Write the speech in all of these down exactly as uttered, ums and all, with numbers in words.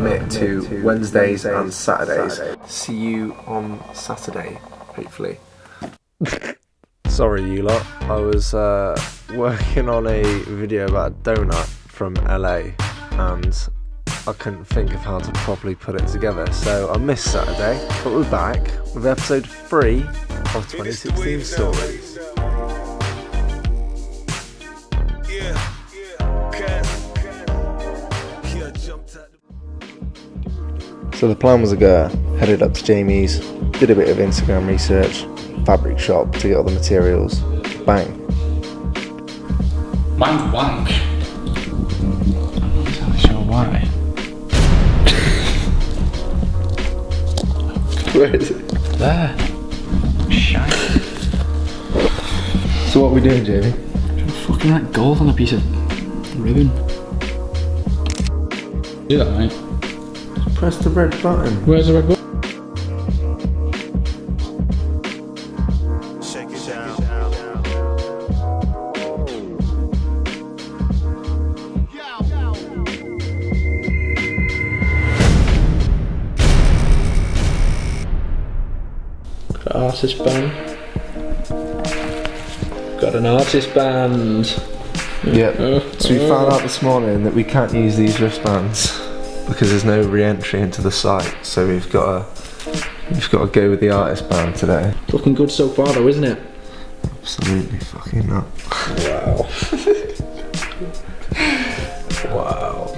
commit to Wednesdays and Saturdays. See you on Saturday, hopefully. Sorry, you lot. I was uh, working on a video about a donut from L A and I couldn't think of how to properly put it together, so I missed Saturday, but we're back with episode three of twenty sixteen Stories. So the plan was to go, headed up to Jamie's, did a bit of Instagram research, fabric shop to get all the materials, bang. Mine wank. I'm not entirely sure why. Where is it? There. Shite. So what are we doing, Jamie? I'm fucking like gold on a piece of ribbon. Do that, mate. Press the red button. Where's the red button? Check it out. Got an artist band. Got an artist band. Yep. Uh, so we found out this morning that we can't use these wristbands. Because there's no re-entry into the site, so we've got to we've got to go with the artist band today. Looking good so far, though, isn't it? Absolutely fucking not. Wow. Wow.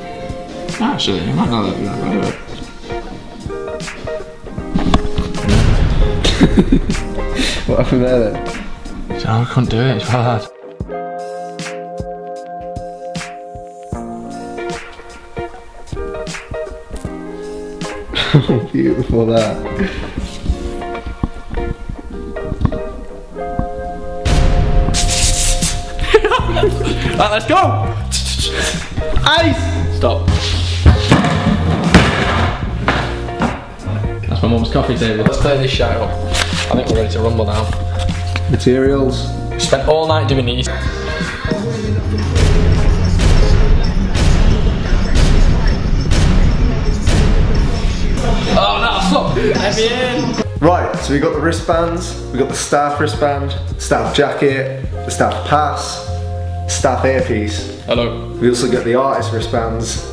Actually, I might not look that good. What happened there then? I couldn't do it. It's hard. How beautiful that. Right, let's go! Ice! Stop. That's my mum's coffee table. Let's play this shite up. I think we're ready to rumble now. Materials. We spent all night doing these. Right, so we got the wristbands, we got the staff wristband, staff jacket, the staff pass, staff earpiece. Hello. We also got the artist wristbands,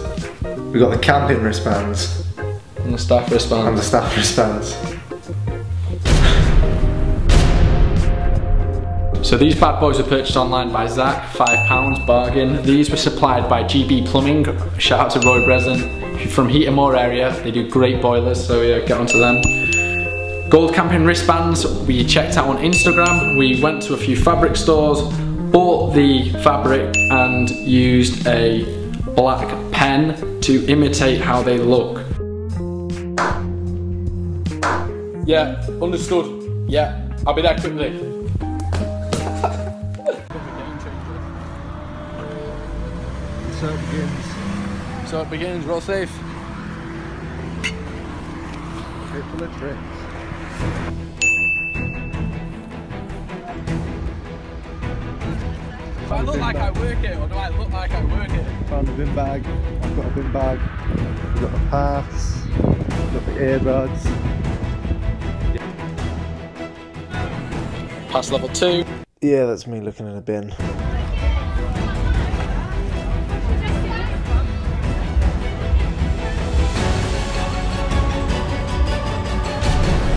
we got the camping wristbands. And the staff wristbands. And the staff wristbands. So these bad boys were purchased online by Zach, five pounds, bargain. These were supplied by G B Plumbing, shout out to Roy Breslin, from Heat and More area. They do great boilers, so yeah, get onto them. Gold camping wristbands, we checked out on Instagram, we went to a few fabric stores, bought the fabric and used a black pen to imitate how they look. Yeah, understood. Yeah, I'll be there quickly. So it begins. So it begins, roll safe. Triple of tricks. Do I look like bag. I work it, or do I look like I work it? Found a bin bag, I've got a bin bag, I've got the pass, I've got the earbuds. Yeah. Pass level two. Yeah, that's me looking in a bin.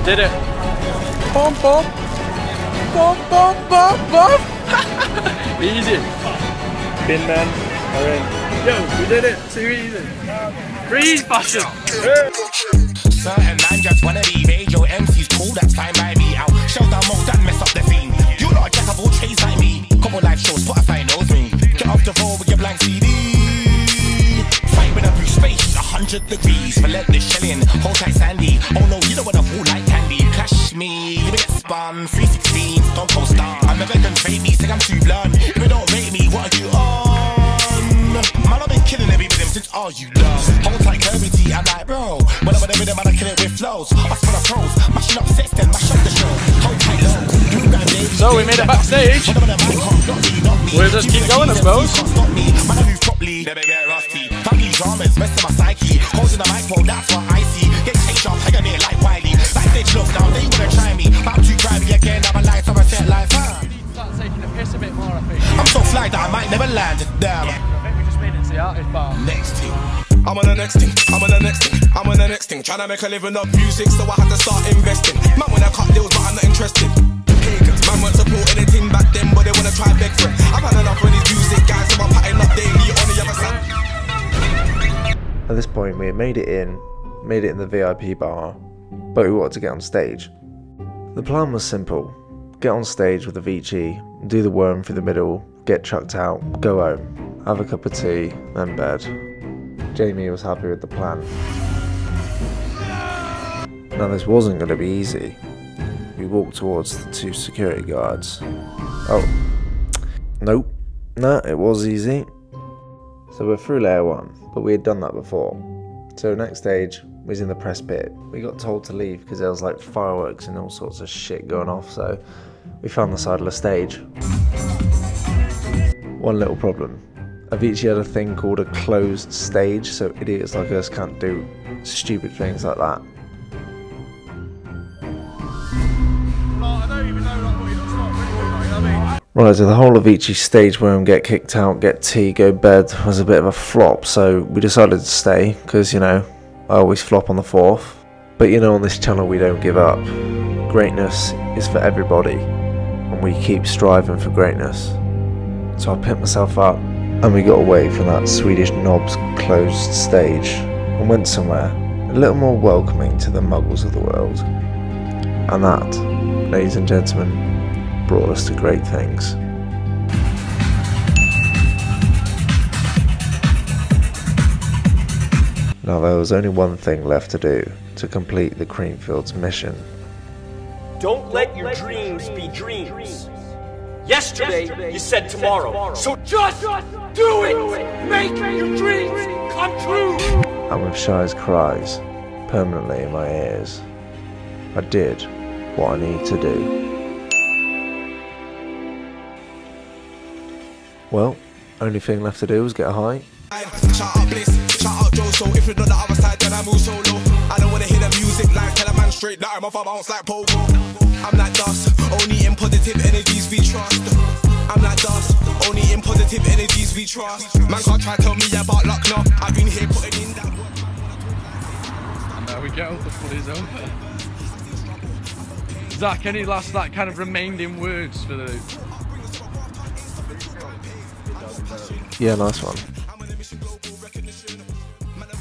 Did it. Bum, bum. Bum, bum, bum, bum. Easy. Bin men are in. Yo, we did it. Too easy. Freeze, bastard. Certain man just wanna be made. Yo, M C's cool, that's fine by me. I'll show down most that mess up the thing. You lot are jack of all trades like me. Couple live shows, Spotify knows me. Get off the road with your blank C D. Fight with a blue space, a hundred degrees. Let the shell in, hold tight Sandy. Oh no, you don't wanna fool like candy. Clash me, you get spun, three sixteen, don't go star. I'm never gonna fake me, think I'm too blunt. If you don't rate me, what are you on? Man, I've been killing every rhythm since all you love. Hold tight curvy, I'm like bro. Whatever the rhythm, I kill it with flows. Us for the pros, mashing up sets, then mash up the show. Hold tight low. So we made it backstage. We'll just keep going, I suppose. Stop me, man, I move properly. Never get rusty. dramas, rest of my psyche. Holding the mic, well, that's what I see. Get changed up, hanging it like Wiley. Backstage look down, they wanna try me. I'm too grimy again, I'm a life, I'm a set life, huh? You need to start taking a piss a bit more, I think. I'm so fly that I might never land, damn. Yeah, I think we just made it to the artist bar. Next team. I'm on the next thing, I'm on the next thing, I'm on the next thing. Trying to make a living up music, so I had to start investing. Man, when I cut deals, but I'm not interested. Pagans, man won't support anything back then, but they wanna try big for it. I've had enough of these music guys, so I'm patting up daily on the other side. At this point, we had made it in, made it in the V I P bar, but we wanted to get on stage. The plan was simple: get on stage with Avicii, do the worm through the middle, get chucked out, go home, have a cup of tea, then bed. Jamie was happy with the plan. Now this wasn't going to be easy. We walked towards the two security guards. Oh, nope, nah, it was easy. So we're through layer one, but we had done that before. So next stage was in the press pit. We got told to leave because there was like fireworks and all sorts of shit going off, so we found the side of the stage. One little problem. Avicii had a thing called a closed stage, so idiots like us can't do stupid things like that. Right, so the whole Avicii stage worm, get kicked out, get tea, go bed was a bit of a flop, so we decided to stay, because, you know, I always flop on the fourth. But you know, on this channel we don't give up. Greatness is for everybody, and we keep striving for greatness. So I picked myself up, and we got away from that Swedish knob's closed stage and went somewhere a little more welcoming to the muggles of the world. And that, ladies and gentlemen, brought us to great things. Now there was only one thing left to do to complete the Creamfields mission. Don't let your dreams be dreams. Yesterday, Yesterday you said tomorrow, tomorrow. So just, just do it! it. Make, Make your dreams come true! And with Shai's cries permanently in my ears, I did what I need to do. Well, only thing left to do was get high. Shout out Bliss, shout out Joe, so if you're not the other side, then I move solo. I don't wanna hear the music like tell a man straight that I'm off I bounce like Pogo. I'm like dust, only in positive energies we trust. I'm like dust, only in positive energies we trust. Man can't try to tell me about luck now. I've been here putting in that work. And there we go, the fun is over. Zach, any last like kind of remaining words for the... Yeah, nice one.